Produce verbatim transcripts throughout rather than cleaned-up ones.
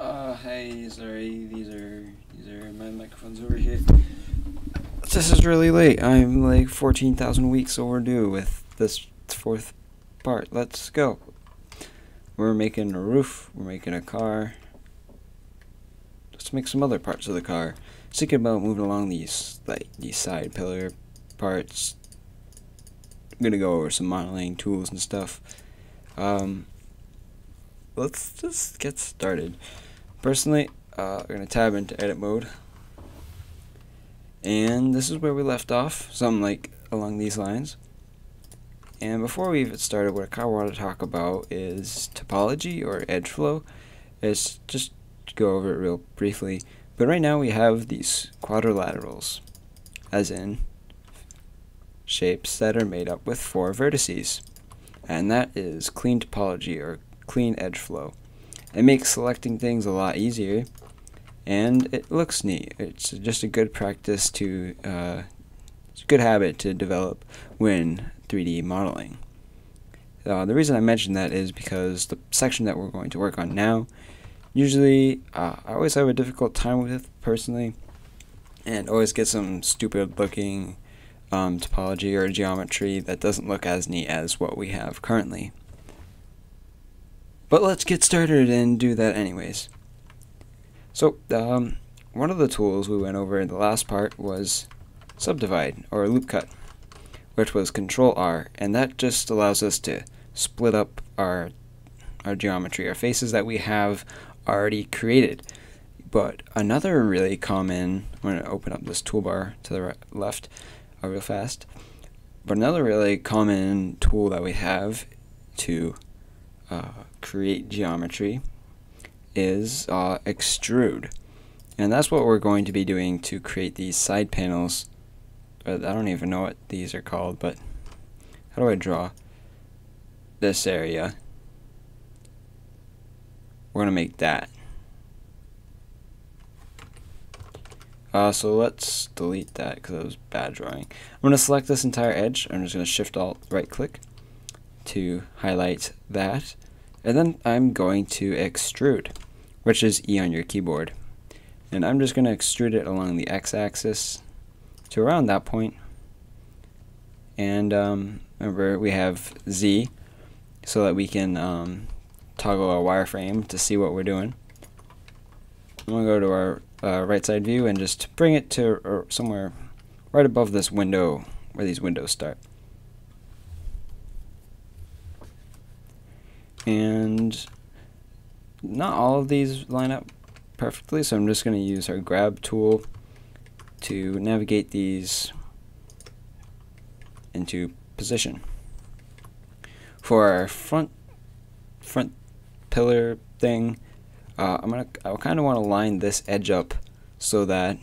Uh, hey, sorry, these are, these are my microphones over here. This is really late. I'm like fourteen thousand weeks overdue with this fourth part. Let's go. We're making a roof, we're making a car. Let's make some other parts of the car. I was thinking about moving along these, like, these side pillar parts. I'm gonna go over some modeling tools and stuff. Um, let's just get started. Personally, uh, we're gonna tab into edit mode. And this is where we left off, something like along these lines. And before we even started, what I kind of want to talk about is topology or edge flow. It's just to go over it real briefly. But right now we have these quadrilaterals, as in shapes that are made up with four vertices. And that is clean topology or clean edge flow. It makes selecting things a lot easier, and it looks neat. It's just a good practice to, uh, it's a good habit to develop when three D modeling. Uh, the reason I mentioned that is because the section that we're going to work on now, usually uh, I always have a difficult time with personally, and always get some stupid looking um, topology or geometry that doesn't look as neat as what we have currently. But let's get started and do that anyways. So um, one of the tools we went over in the last part was subdivide or loop cut, which was control R, and that just allows us to split up our our geometry, our faces that we have already created. But another really common, I'm going to open up this toolbar to the right, left uh, real fast, but another really common tool that we have to uh, create geometry is uh, extrude. And that's what we're going to be doing to create these side panels. I don't even know what these are called, but how do I draw this area? We're going to make that. Uh, so let's delete that because it was bad drawing. I'm going to select this entire edge. I'm just going to Shift-Alt right-click to highlight that. And then I'm going to extrude, which is E on your keyboard. And I'm just going to extrude it along the X-axis to around that point. And um, remember, we have Z so that we can um, toggle our wireframe to see what we're doing. I'm going to go to our uh, right side view and just bring it to or somewhere right above this window where these windows start. And not all of these line up perfectly, so I'm just going to use our grab tool to navigate these into position. For our front front pillar thing, uh, I'm gonna I kind of want to line this edge up so that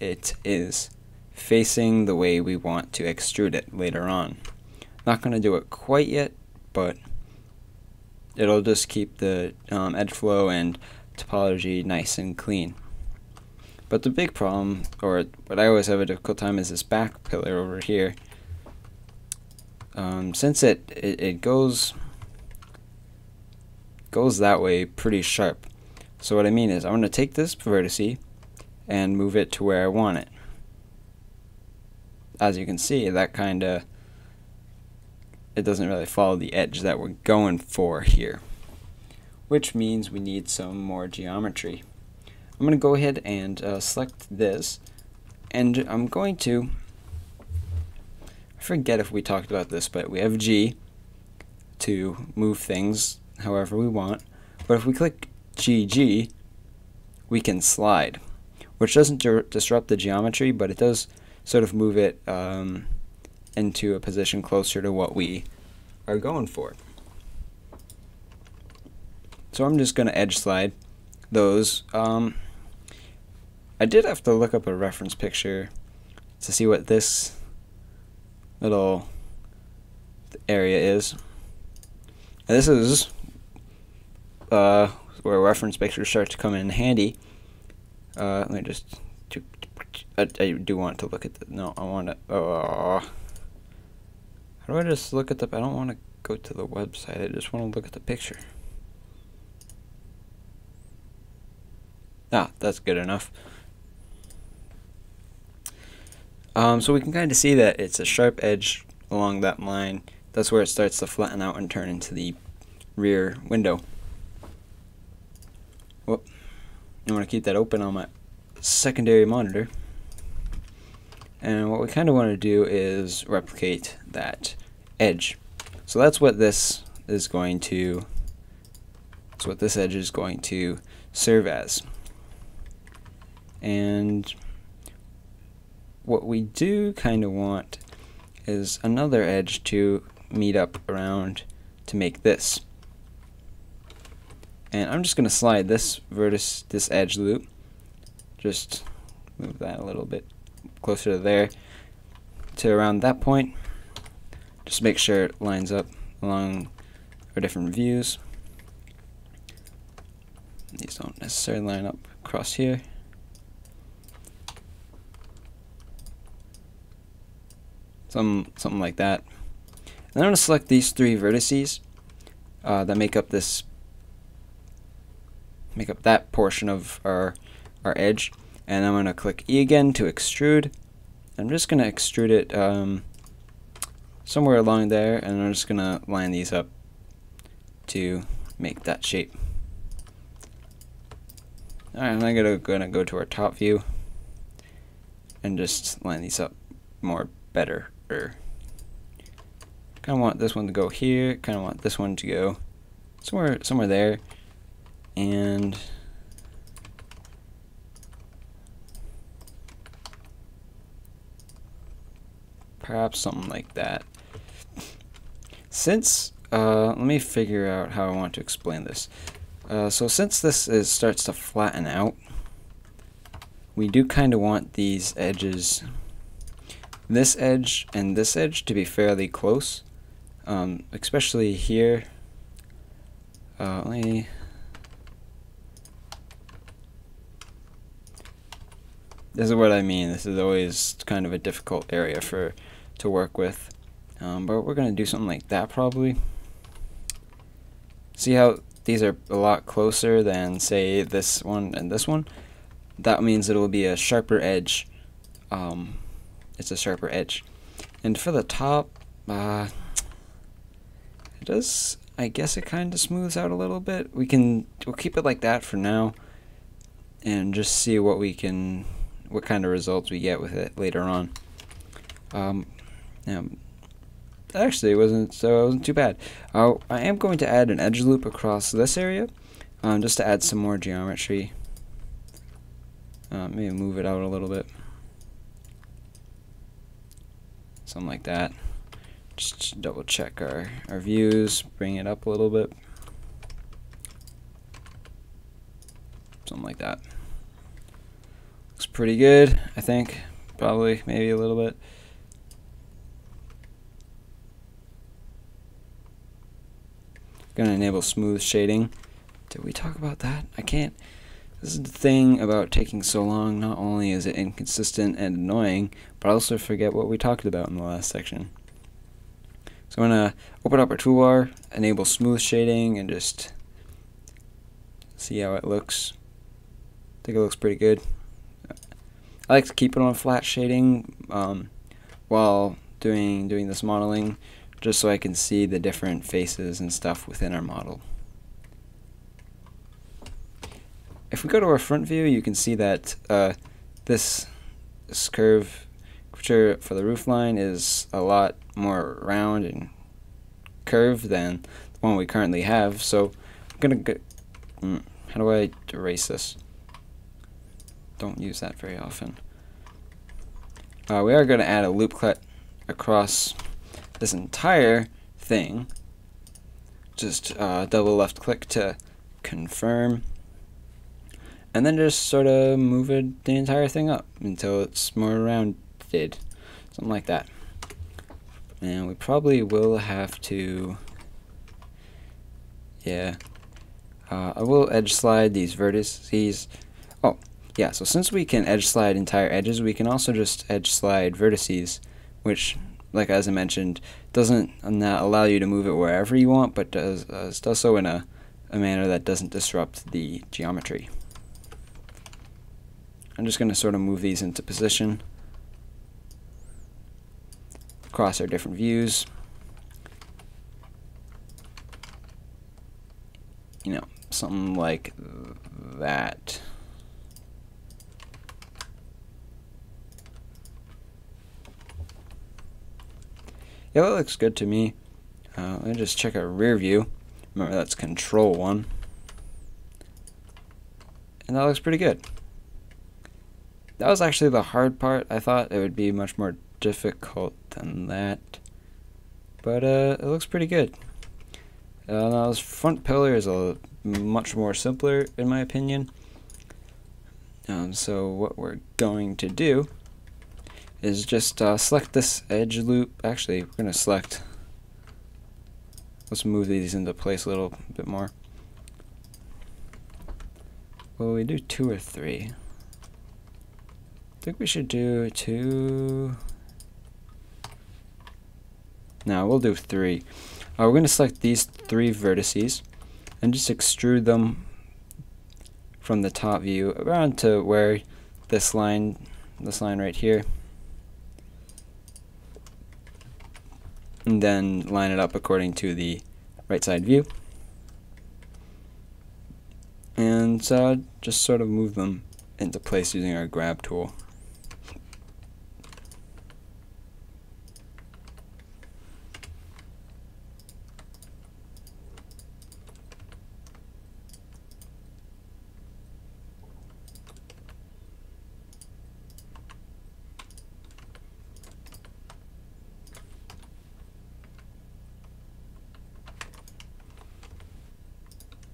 it is facing the way we want to extrude it later on. Not gonna do it quite yet, but it'll just keep the um, edge flow and topology nice and clean. But the big problem, or what I always have a difficult time, is this back pillar over here. Um, since it, it, it goes goes that way pretty sharp. So what I mean is I'm going to take this vertice and move it to where I want it. As you can see, that kind of, it doesn't really follow the edge that we're going for here. Which means we need some more geometry. I'm going to go ahead and uh, select this, and I'm going to, I forget if we talked about this, but we have G to move things however we want, but if we click G G, we can slide, which doesn't disrupt the geometry, but it does sort of move it um, into a position closer to what we are going for. So I'm just going to edge slide those. Um, I did have to look up a reference picture to see what this little area is. And this is uh, where reference pictures start to come in handy. Uh, let me just. I, I do want to look at the. No, I want to. Oh, how do I just look at the? I don't want to go to the website. I just want to look at the picture. Ah, that's good enough. Um, so we can kind of see that it's a sharp edge along that line. That's where it starts to flatten out and turn into the rear window. Whoop. I'm going to keep that open on my secondary monitor. And what we kind of want to do is replicate that edge. So that's what this is going to that's what this edge is going to serve as. And what we do kind of want is another edge to meet up around to make this. And I'm just going to slide this vertex, this edge loop, just move that a little bit closer to there, to around that point. Just make sure it lines up along our different views. These don't necessarily line up across here. Some, something like that. And I'm going to select these three vertices uh, that make up this, make up that portion of our, our edge. And I'm going to click E again to extrude. I'm just going to extrude it um, somewhere along there, and I'm just going to line these up to make that shape. Alright, I'm gonna, gonna go to our top view and just line these up more better. Kind of want this one to go here. Kind of want this one to go somewhere somewhere there, and perhaps something like that. Since uh, let me figure out how I want to explain this. Uh, so since this is starts to flatten out, we do kind of want these edges, this edge and this edge, to be fairly close, um, especially here. Uh, let me. This is what I mean. This is always kind of a difficult area for. to work with, um, but we're going to do something like that probably. See how these are a lot closer than, say, this one and this one? That means it will be a sharper edge. Um, it's a sharper edge. And for the top, uh, it does. I guess it kind of smooths out a little bit. We can we'll keep it like that for now, and just see what we can, what kind of results we get with it later on. Um, Now, that actually wasn't so wasn't too bad. Uh, I am going to add an edge loop across this area, um, just to add some more geometry. Uh, maybe move it out a little bit, something like that. Just double check our our views, bring it up a little bit, something like that. Looks pretty good, I think. Probably, maybe a little bit. Gonna enable smooth shading. Did we talk about that? I can't. This is the thing about taking so long. Not only is it inconsistent and annoying, but I also forget what we talked about in the last section. So I'm gonna open up our toolbar, enable smooth shading, and just see how it looks. I think it looks pretty good. I like to keep it on flat shading um, while doing doing this modeling, just so I can see the different faces and stuff within our model. If we go to our front view, you can see that uh, this, this curve curvature for the roof line is a lot more round and curved than the one we currently have. So I'm gonna go, mm, how do I erase this? Don't use that very often. Uh, we are gonna add a loop cut across this entire thing. Just uh, double left click to confirm, and then just sort of move it, the entire thing up until it's more rounded, something like that. And we probably will have to, yeah, uh, I will edge slide these vertices. Oh, yeah, so since we can edge slide entire edges, we can also just edge slide vertices, which, like as I mentioned, doesn't not allow you to move it wherever you want, but does, uh, does so in a, a manner that doesn't disrupt the geometry. I'm just going to sort of move these into position across our different views. You know, something like that. Yeah, that looks good to me. Uh, let me just check our rear view. Remember, that's control one. And that looks pretty good. That was actually the hard part. I thought it would be much more difficult than that. But uh, it looks pretty good. Uh, now this front pillar is a much more simpler, in my opinion. Um, so what we're going to do is just uh, select this edge loop. Actually, we're going to select. Let's move these into place a little bit more. Well, we do two or three. I think we should do two. No, we'll do three. Uh, we're going to select these three vertices and just extrude them from the top view around to where this line, this line right here, and then line it up according to the right side view. And uh, just sort of move them into place using our grab tool.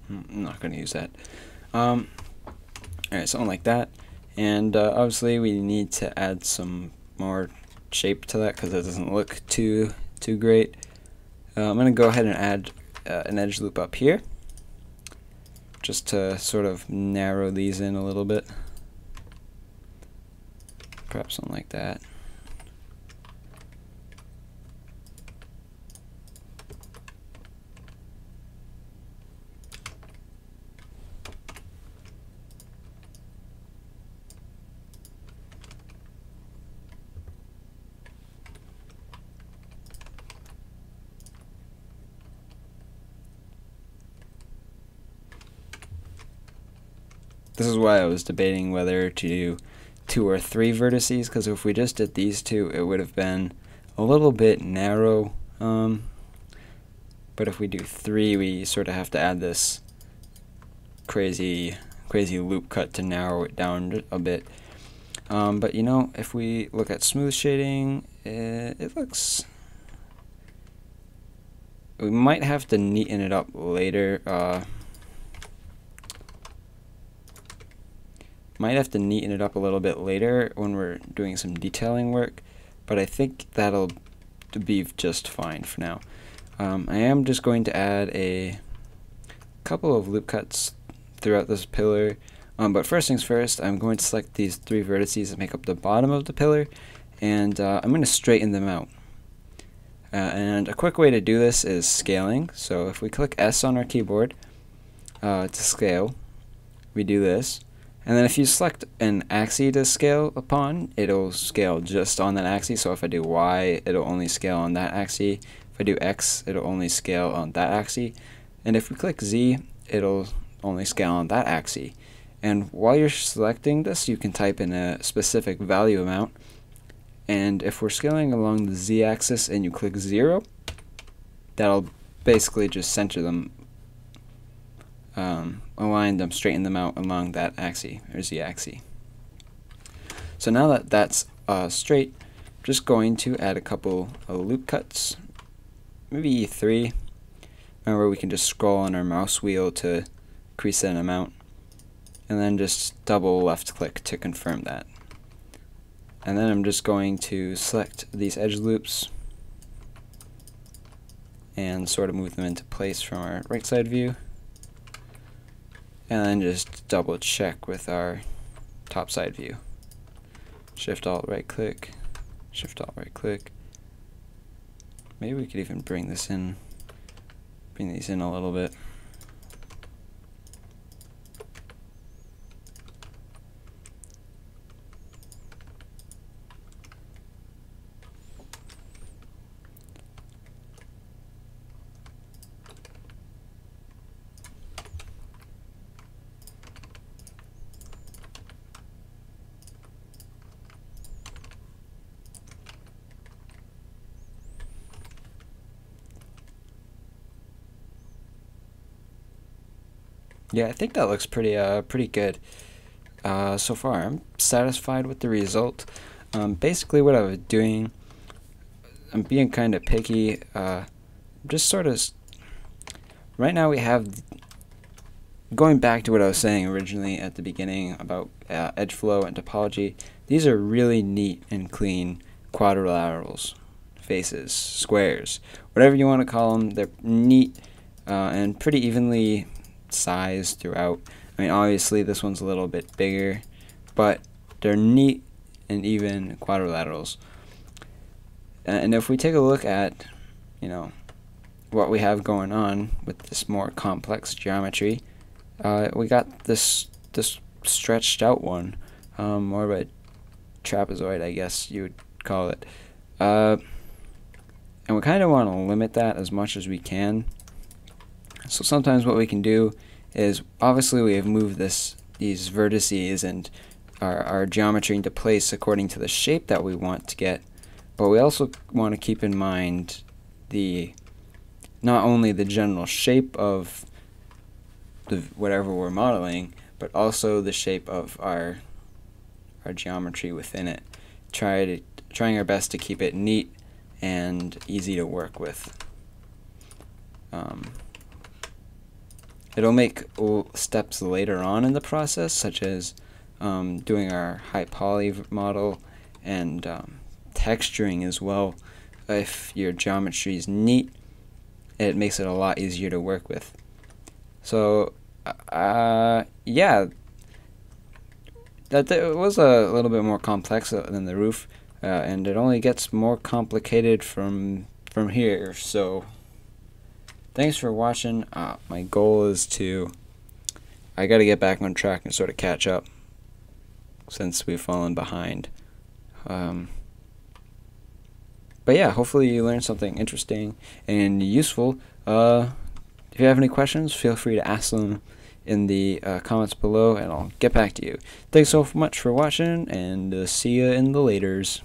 I'm not going to use that. Um, Alright, something like that. And uh, obviously we need to add some more shape to that because it doesn't look too too great. Uh, I'm going to go ahead and add uh, an edge loop up here just to sort of narrow these in a little bit. Perhaps something like that. This is why I was debating whether to do two or three vertices, because if we just did these two, it would have been a little bit narrow. Um, but if we do three, we sort of have to add this crazy, crazy loop cut to narrow it down a bit. Um, but you know, if we look at smooth shading, it, it looks. We might have to neaten it up later. Uh, Might have to neaten it up a little bit later when we're doing some detailing work, but I think that'll be just fine for now. Um, I am just going to add a couple of loop cuts throughout this pillar, um, but first things first, I'm going to select these three vertices that make up the bottom of the pillar, and uh, I'm going to straighten them out. Uh, and a quick way to do this is scaling, so if we click S on our keyboard uh, to scale, we do this. And then if you select an axis to scale upon, it'll scale just on that axis. So if I do Y, it'll only scale on that axis. If I do X, it'll only scale on that axis. And if we click Z, it'll only scale on that axis. And while you're selecting this, you can type in a specific value amount. And if we're scaling along the Z axis and you click zero, that'll basically just center them. Um, align them, straighten them out along that axis, or Z axis. So now that that's uh, straight, I'm just going to add a couple of loop cuts, maybe three. Remember, we can just scroll on our mouse wheel to crease an amount, and then just double left click to confirm that. And then I'm just going to select these edge loops and sort of move them into place from our right side view. And then just double check with our top side view. Shift Alt right click, Shift Alt right click. Maybe we could even bring this in, bring these in a little bit. Yeah, I think that looks pretty uh pretty good uh, so far. I'm satisfied with the result. Um, basically, what I was doing, I'm being kind of picky. Uh, just sort of right now we have, going back to what I was saying originally at the beginning about uh, edge flow and topology. These are really neat and clean quadrilaterals, faces, squares, whatever you want to call them. They're neat uh, and pretty evenly sized throughout. I mean, obviously this one's a little bit bigger, but they're neat and even quadrilaterals. And if we take a look at, you know, what we have going on with this more complex geometry, uh, we got this this stretched out one, um, more of a trapezoid, I guess you would call it. Uh, and we kind of want to limit that as much as we can. So sometimes what we can do is, obviously we have moved this these vertices and our, our geometry into place according to the shape that we want to get, but we also want to keep in mind the not only the general shape of the whatever we're modeling, but also the shape of our our geometry within it. Try to trying our best to keep it neat and easy to work with. Um, it'll make steps later on in the process, such as um, doing our high poly model and um, texturing as well. If your geometry is neat, it makes it a lot easier to work with. So uh, yeah, that it was a little bit more complex than the roof, uh, and it only gets more complicated from from here. So thanks for watching. Uh, my goal is to, I gotta get back on track and sort of catch up since we've fallen behind. Um, But yeah, hopefully you learned something interesting and useful. Uh, if you have any questions, feel free to ask them in the uh, comments below, and I'll get back to you. Thanks so much for watching, and uh, see you in the laters.